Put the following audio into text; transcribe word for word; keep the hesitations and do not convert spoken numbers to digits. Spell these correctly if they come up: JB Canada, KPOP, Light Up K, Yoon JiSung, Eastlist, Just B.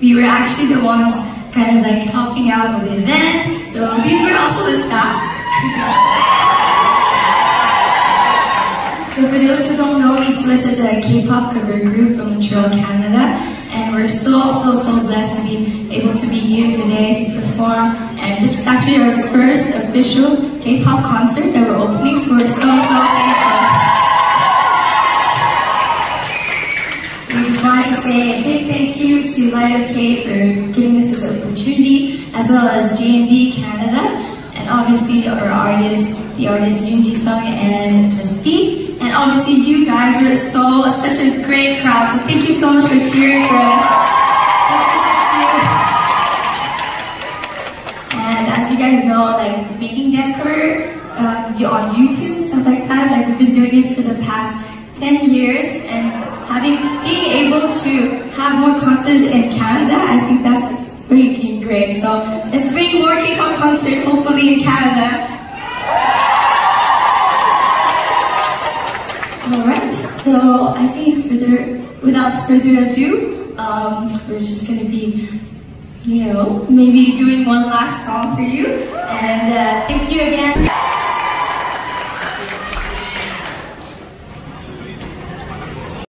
we were actually the ones kind of like helping out with the event. So these were also the staff. So for those who don't know, Eastlist is a K-pop cover group from Montreal, Canada. And we're so, so, so blessed to be able to be here today to perform. And this is actually our first official K-pop concert that we're opening, so we're so, so thankful. We just want to say a big thank you to Light Up K for giving us this opportunity, as well as J B Canada, and obviously our artists, the artists Yoon JiSung and Just B. And obviously you guys were so, such a great crowd, so thank you so much for cheering for us. And as you guys know, like, making dance cover um, on YouTube, stuff like that, like we've been doing it for the past ten years, and having, being able to have more concerts in Canada, I think that's freaking great. So let's bring more K-pop concerts, hopefully in Canada. Alright, so I think further, without further ado, um, we're just gonna be, you know, maybe doing one last song for you, and uh, thank you.